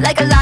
like a light.